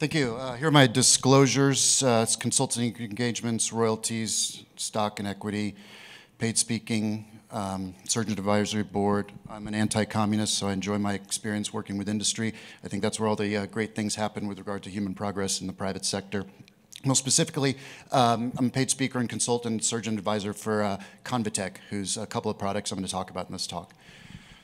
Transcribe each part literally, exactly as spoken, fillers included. Thank you. Uh, here are my disclosures. Uh, it's consulting engagements, royalties, stock and equity, paid speaking, um, surgeon advisory board. I'm an anti-communist, so I enjoy my experience working with industry. I think that's where all the uh, great things happen with regard to human progress in the private sector. Most specifically, um, I'm a paid speaker and consultant surgeon advisor for uh, Convatec, who's a couple of products I'm going to talk about in this talk.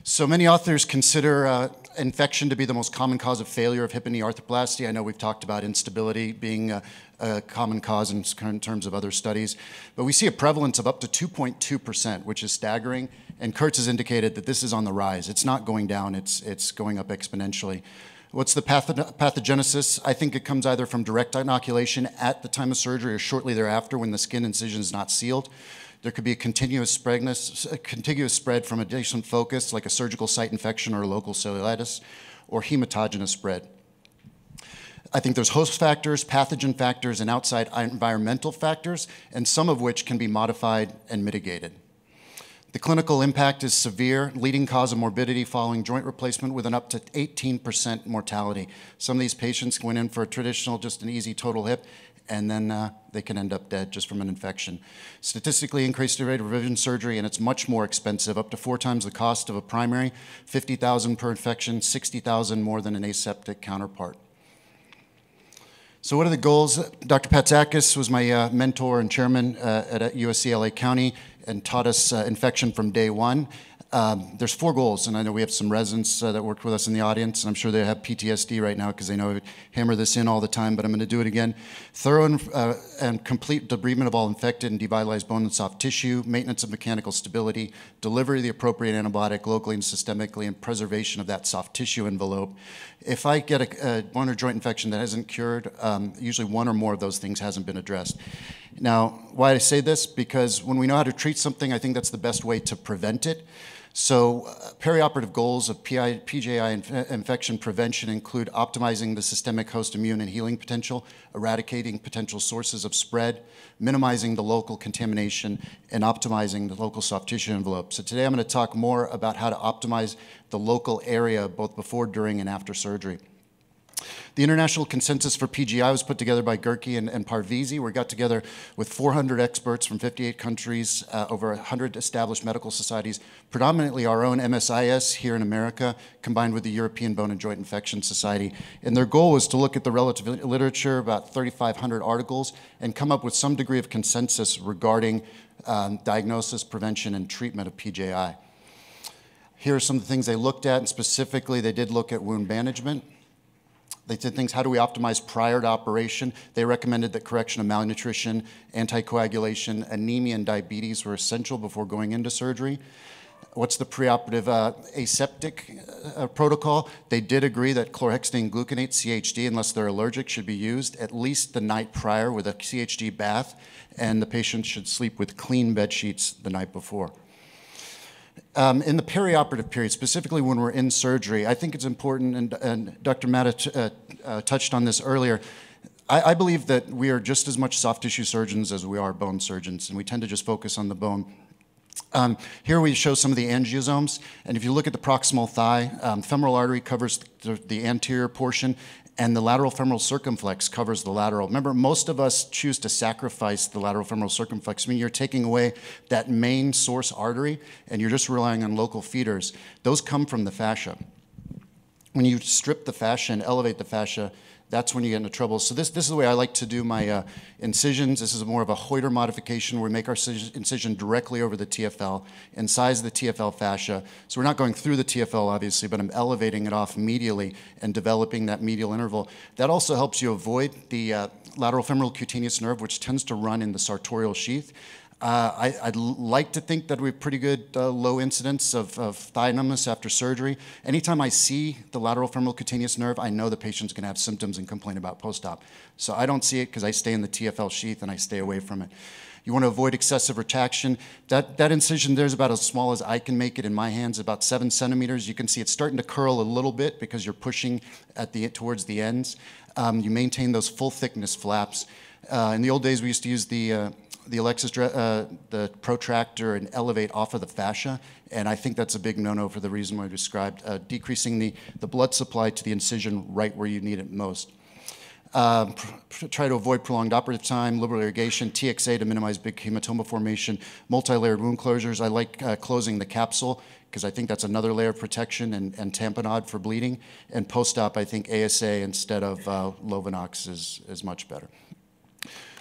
So many authors consider uh, infection to be the most common cause of failure of hip and knee arthroplasty. I know we've talked about instability being a, a common cause in terms of other studies. But we see a prevalence of up to two point two percent, which is staggering. And Kurtz has indicated that this is on the rise. It's not going down. It's, it's going up exponentially. What's the patho pathogenesis? I think it comes either from direct inoculation at the time of surgery or shortly thereafter when the skin incision is not sealed. There could be a continuous spread from adjacent focus, like a surgical site infection or local cellulitis, or hematogenous spread. I think there's host factors, pathogen factors, and outside environmental factors, and some of which can be modified and mitigated. The clinical impact is severe, leading cause of morbidity following joint replacement with an up to eighteen percent mortality. Some of these patients went in for a traditional, just an easy total hip, and then uh, they can end up dead just from an infection. Statistically increased rate of revision surgery, and it's much more expensive, up to four times the cost of a primary, fifty thousand dollars per infection, sixty thousand dollars more than an aseptic counterpart. So what are the goals? Doctor Patzakis was my uh, mentor and chairman uh, at, at U S C L A County and taught us uh, infection from day one. Um, there's four goals, and I know we have some residents uh, that worked with us in the audience, and I'm sure they have P T S D right now because they know I hammer this in all the time, but I'm going to do it again. Thorough and, uh, and complete debridement of all infected and devitalized bone and soft tissue, maintenance of mechanical stability, delivery of the appropriate antibiotic locally and systemically, and preservation of that soft tissue envelope. If I get a, a bone or joint infection that isn't cured, um, usually one or more of those things hasn't been addressed. Now, why I say this? Because when we know how to treat something, I think that's the best way to prevent it. So uh, perioperative goals of P J I inf infection prevention include optimizing the systemic host immune and healing potential, eradicating potential sources of spread, minimizing the local contamination, and optimizing the local soft tissue envelope. So today I'm going to talk more about how to optimize the local area both before, during, and after surgery. The international consensus for P G I was put together by Gehrke and, and Parvizi. We got together with four hundred experts from fifty-eight countries, uh, over one hundred established medical societies, predominantly our own M S I S here in America, combined with the European Bone and Joint Infection Society. And their goal was to look at the relative literature, about thirty-five hundred articles, and come up with some degree of consensus regarding um, diagnosis, prevention, and treatment of P J I. Here are some of the things they looked at, and specifically they did look at wound management. They did things, how do we optimize prior to operation? They recommended that correction of malnutrition, anticoagulation, anemia, and diabetes were essential before going into surgery. What's the preoperative uh, aseptic uh, protocol? They did agree that chlorhexidine gluconate, C H D, unless they're allergic, should be used at least the night prior with a C H D bath, and the patient should sleep with clean bed sheets the night before. Um, in the perioperative period, specifically when we're in surgery, I think it's important, and, and Doctor Matta uh, uh, touched on this earlier, I, I believe that we are just as much soft tissue surgeons as we are bone surgeons, and we tend to just focus on the bone. Um, here we show some of the angiosomes, and if you look at the proximal thigh, um, femoral artery covers the, the anterior portion, and the lateral femoral circumflex covers the lateral. Remember, most of us choose to sacrifice the lateral femoral circumflex. I mean, you're taking away that main source artery, and you're just relying on local feeders. Those come from the fascia. When you strip the fascia and elevate the fascia, that's when you get into trouble. So this, this is the way I like to do my uh, incisions. This is more of a Heuter modification where we make our incision directly over the T F L, incise the T F L fascia. So we're not going through the T F L, obviously, but I'm elevating it off medially and developing that medial interval. That also helps you avoid the uh, lateral femoral cutaneous nerve, which tends to run in the sartorial sheath. Uh, I, I'd like to think that we have pretty good uh, low incidence of, of thigh numbness after surgery. Anytime I see the lateral femoral cutaneous nerve, I know the patient's going to have symptoms and complain about post-op. So I don't see it because I stay in the T F L sheath and I stay away from it. You want to avoid excessive retraction. That, that incision there is about as small as I can make it in my hands, about seven centimeters. You can see it's starting to curl a little bit because you're pushing at the, towards the ends. Um, you maintain those full thickness flaps. Uh, in the old days, we used to use the... Uh, the Alexis, uh, the protractor, and elevate off of the fascia. And I think that's a big no-no for the reason I described, uh, decreasing the, the blood supply to the incision right where you need it most. Um, try to avoid prolonged operative time, liberal irrigation, T X A to minimize big hematoma formation, multi-layered wound closures. I like uh, closing the capsule because I think that's another layer of protection, and, and tamponade for bleeding. And post-op, I think A S A instead of uh, Lovenox is, is much better.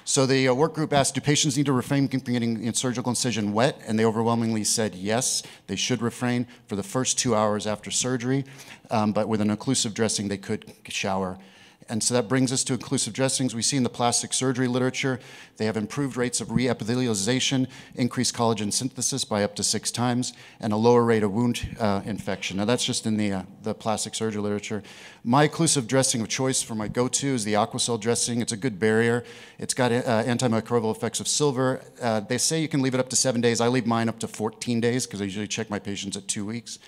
So the uh, work group asked, do patients need to refrain from getting surgical incision wet? And they overwhelmingly said yes, they should refrain for the first two hours after surgery, um, but with an occlusive dressing, they could shower. And so that brings us to occlusive dressings. We see in the plastic surgery literature, they have improved rates of reepithelialization, increased collagen synthesis by up to six times, and a lower rate of wound uh, infection. Now that's just in the, uh, the plastic surgery literature. My occlusive dressing of choice for my go-to is the Aquacel dressing. It's a good barrier. It's got uh, antimicrobial effects of silver. Uh, they say you can leave it up to seven days. I leave mine up to fourteen days because I usually check my patients at two weeks.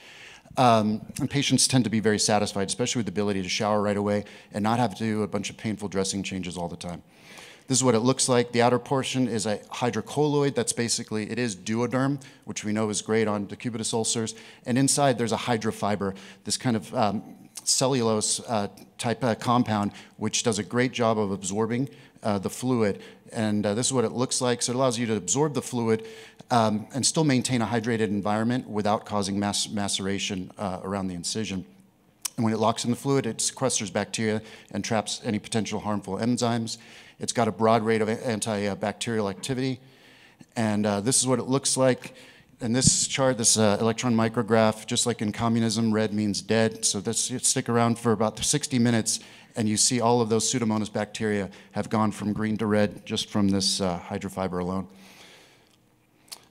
Um, and patients tend to be very satisfied, especially with the ability to shower right away and not have to do a bunch of painful dressing changes all the time. This is what it looks like. The outer portion is a hydrocolloid. That's basically, it is duoderm, which we know is great on decubitus ulcers. And inside there's a hydrofiber, this kind of um, cellulose uh, type uh, compound, which does a great job of absorbing uh, the fluid. And uh, this is what it looks like. So it allows you to absorb the fluid um, and still maintain a hydrated environment without causing mass maceration uh, around the incision. And when it locks in the fluid, it sequesters bacteria and traps any potential harmful enzymes. It's got a broad rate of antibacterial activity. And uh, this is what it looks like. In this chart, this uh, electron micrograph, just like in communism, red means dead. So this, stick around for about sixty minutes, and you see all of those Pseudomonas bacteria have gone from green to red just from this uh, hydrofiber alone.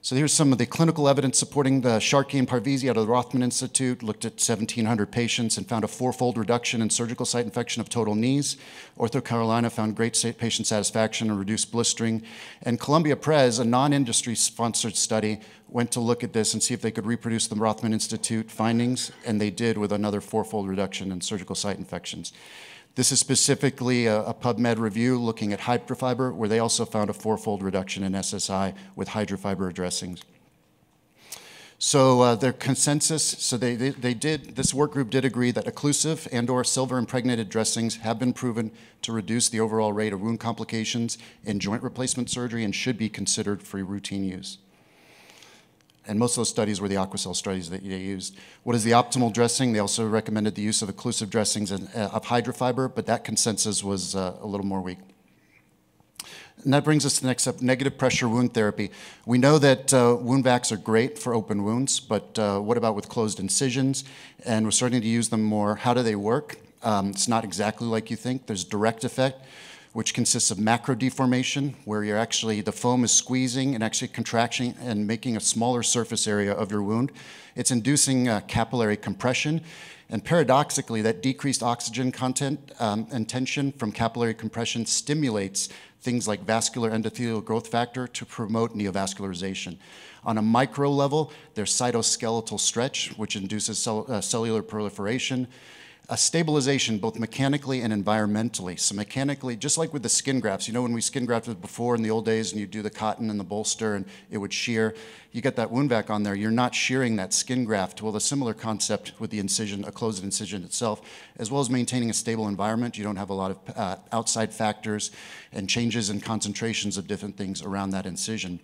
So here's some of the clinical evidence supporting the Sharkey and Parvizi out of the Rothman Institute, looked at seventeen hundred patients and found a four-fold reduction in surgical site infection of total knees. OrthoCarolina found great patient satisfaction and reduced blistering. And Columbia Press, a non-industry sponsored study, went to look at this and see if they could reproduce the Rothman Institute findings, and they did with another four-fold reduction in surgical site infections. This is specifically a, a PubMed review looking at hydrofiber, where they also found a four-fold reduction in S S I with hydrofiber dressings. So uh, their consensus, so they, they, they did, this work group did agree that occlusive and or silver impregnated dressings have been proven to reduce the overall rate of wound complications in joint replacement surgery and should be considered for routine use. And most of those studies were the Aquacel studies that they used. What is the optimal dressing? They also recommended the use of occlusive dressings and, uh, of hydrofiber, but that consensus was uh, a little more weak. And that brings us to the next step, negative pressure wound therapy. We know that uh, wound vacs are great for open wounds, but uh, what about with closed incisions? And we're starting to use them more. How do they work? Um, it's not exactly like you think. There's direct effect, which consists of macro deformation, where you're actually, the foam is squeezing and actually contracting and making a smaller surface area of your wound. It's inducing uh, capillary compression, and paradoxically, that decreased oxygen content um, and tension from capillary compression stimulates things like vascular endothelial growth factor to promote neovascularization. On a micro level, there's cytoskeletal stretch, which induces cell, uh, cellular proliferation. A stabilization, both mechanically and environmentally. So mechanically, just like with the skin grafts, you know, when we skin grafted before in the old days and you do the cotton and the bolster and it would shear, you get that wound vac on there, you're not shearing that skin graft. Well, the similar concept with the incision, a closed incision itself, as well as maintaining a stable environment. You don't have a lot of uh, outside factors and changes in concentrations of different things around that incision.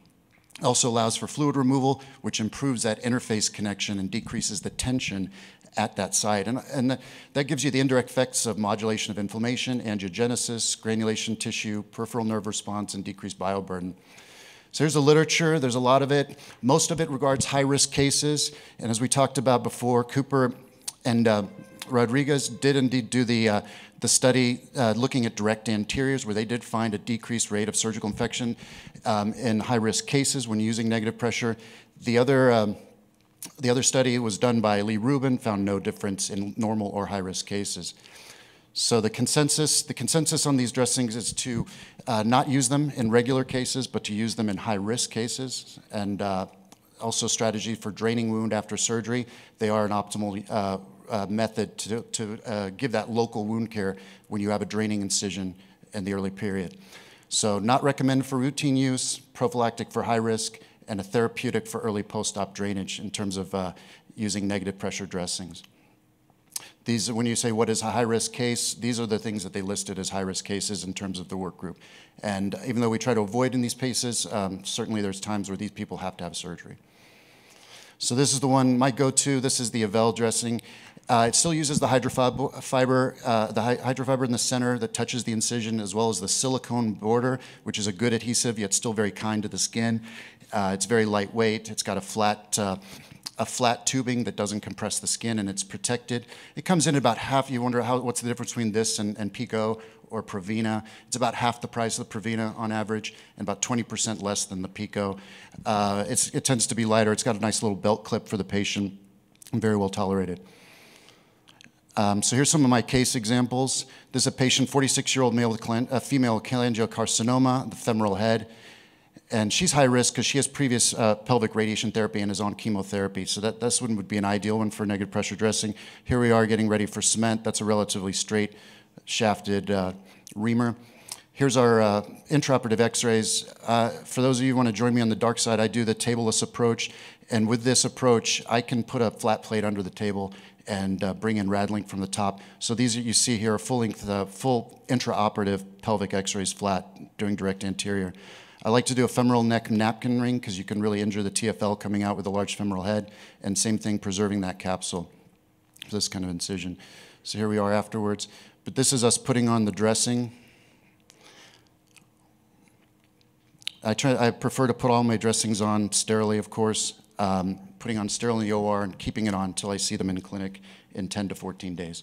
Also allows for fluid removal, which improves that interface connection and decreases the tension at that site. And, and that gives you the indirect effects of modulation of inflammation, angiogenesis, granulation tissue, peripheral nerve response, and decreased bioburden. So here's the literature, there's a lot of it. Most of it regards high-risk cases. And as we talked about before, Cooper and uh, Rodriguez did indeed do the, uh, the study uh, looking at direct anteriors, where they did find a decreased rate of surgical infection um, in high-risk cases when using negative pressure. The other, um, the other study was done by Lee Rubin, found no difference in normal or high-risk cases. So the consensus, the consensus on these dressings is to uh, not use them in regular cases, but to use them in high-risk cases. And uh, also strategy for draining wound after surgery. They are an optimal uh, Uh, method to, to uh, give that local wound care when you have a draining incision in the early period. So not recommended for routine use, prophylactic for high risk, and a therapeutic for early post-op drainage in terms of uh, using negative pressure dressings. These, when you say what is a high-risk case, these are the things that they listed as high-risk cases in terms of the work group. And even though we try to avoid in these cases, um, certainly there's times where these people have to have surgery. So this is the one, my go-to. This is the Avelle dressing. Uh, it still uses the hydrofiber, uh, the hy hydrofiber in the center that touches the incision, as well as the silicone border, which is a good adhesive, yet still very kind to the skin. Uh, it's very lightweight. It's got a flat... Uh, a flat tubing that doesn't compress the skin, and it's protected. It comes in about half, you wonder how, what's the difference between this and, and Pico or Provena. It's about half the price of the Provena on average, and about twenty percent less than the Pico. Uh, it's, it tends to be lighter. It's got a nice little belt clip for the patient, and very well tolerated. Um, so here's some of my case examples. This is a patient, forty-six-year-old male with clan, uh, female cholangiocarcinoma, the femoral head. And she's high risk because she has previous uh, pelvic radiation therapy and is on chemotherapy. So that, this one would be an ideal one for negative pressure dressing. Here we are getting ready for cement. That's a relatively straight shafted uh, reamer. Here's our uh, intraoperative x-rays. Uh, for those of you who want to join me on the dark side, I do the tableless approach. And with this approach, I can put a flat plate under the table and uh, bring in RadLink from the top. So these that you see here are full-length, uh, full intraoperative pelvic x-rays flat, doing direct anterior. I like to do a femoral neck napkin ring because you can really injure the T F L coming out with a large femoral head, and same thing, preserving that capsule for this kind of incision. So here we are afterwards. But this is us putting on the dressing. I, try, I prefer to put all my dressings on sterilely, of course, um, putting on sterile in the O R and keeping it on until I see them in clinic in ten to fourteen days.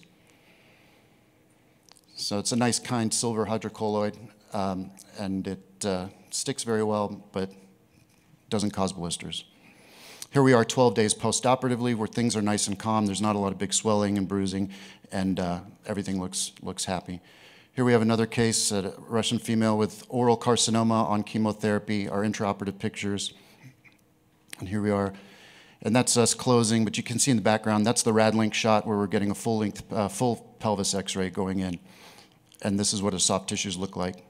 So it's a nice, kind silver hydrocolloid, um, and it... Uh, sticks very well, but doesn't cause blisters. Here we are twelve days post-operatively, where things are nice and calm. There's not a lot of big swelling and bruising, and uh, everything looks, looks happy. Here we have another case, a Russian female with oral carcinoma on chemotherapy, our intraoperative pictures. And here we are. And that's us closing, but you can see in the background, that's the RadLink shot where we're getting a full-length, uh, full pelvis x-ray going in. And this is what the soft tissues look like.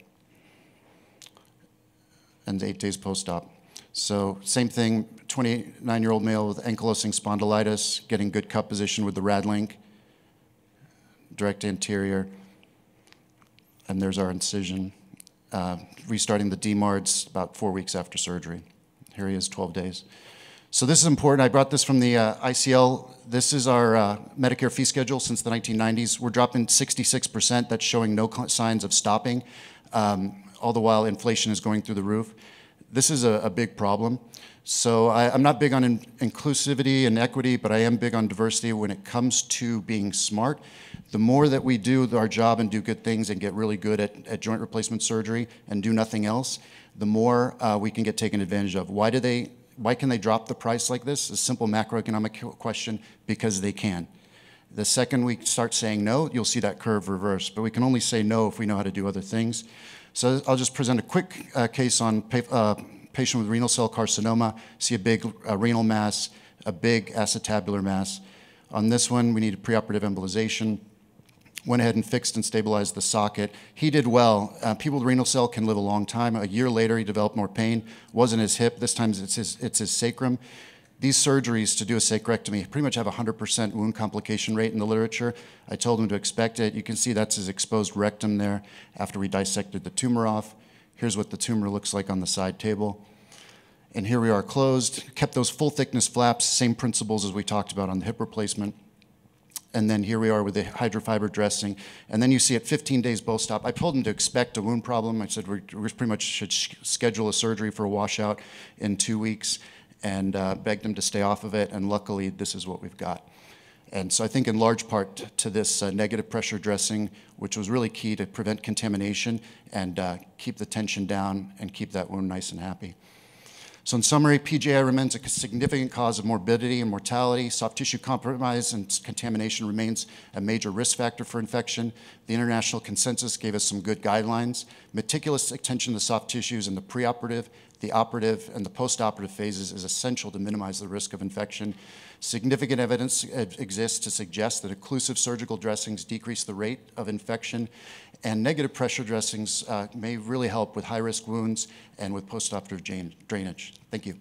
And eight days post-op. So same thing, twenty-nine-year-old male with ankylosing spondylitis, getting good cup position with the RadLink, direct anterior, and there's our incision. Uh, restarting the D MARDs about four weeks after surgery. Here he is, twelve days. So this is important. I brought this from the uh, I C L. This is our uh, Medicare fee schedule since the nineteen nineties. We're dropping sixty-six percent. That's showing no signs of stopping. Um, all the while inflation is going through the roof. This is a, a big problem. So I, I'm not big on in, inclusivity and equity, but I am big on diversity when it comes to being smart. The more that we do our job and do good things and get really good at, at joint replacement surgery and do nothing else, the more uh, we can get taken advantage of. Why do they, why can they drop the price like this? A simple macroeconomic question, because they can. The second we start saying no, you'll see that curve reverse, but we can only say no if we know how to do other things. So I'll just present a quick uh, case on pa uh, patient with renal cell carcinoma. See a big uh, renal mass, a big acetabular mass. On this one, we needed preoperative embolization. Went ahead and fixed and stabilized the socket. He did well. Uh, people with renal cell can live a long time. A year later, he developed more pain. Wasn't his hip. This time it's his, it's his sacrum. These surgeries to do a sacrectomy pretty much have a one hundred percent wound complication rate in the literature. I told him to expect it. You can see that's his exposed rectum there after we dissected the tumor off. Here's what the tumor looks like on the side table. And here we are closed. Kept those full thickness flaps, same principles as we talked about on the hip replacement. And then here we are with the hydrofiber dressing. And then you see at fifteen days post-op, I told him to expect a wound problem. I said we pretty much should schedule a surgery for a washout in two weeks. and uh, begged him to stay off of it, and luckily this is what we've got. And so I think in large part to this uh, negative pressure dressing, which was really key to prevent contamination and uh, keep the tension down and keep that wound nice and happy. So in summary, P J I remains a significant cause of morbidity and mortality. Soft tissue compromise and contamination remains a major risk factor for infection. The international consensus gave us some good guidelines. Meticulous attention to soft tissues in the preoperative, the operative, and the postoperative phases is essential to minimize the risk of infection. Significant evidence exists to suggest that occlusive surgical dressings decrease the rate of infection, and negative pressure dressings uh, may really help with high-risk wounds and with postoperative drainage. Thank you.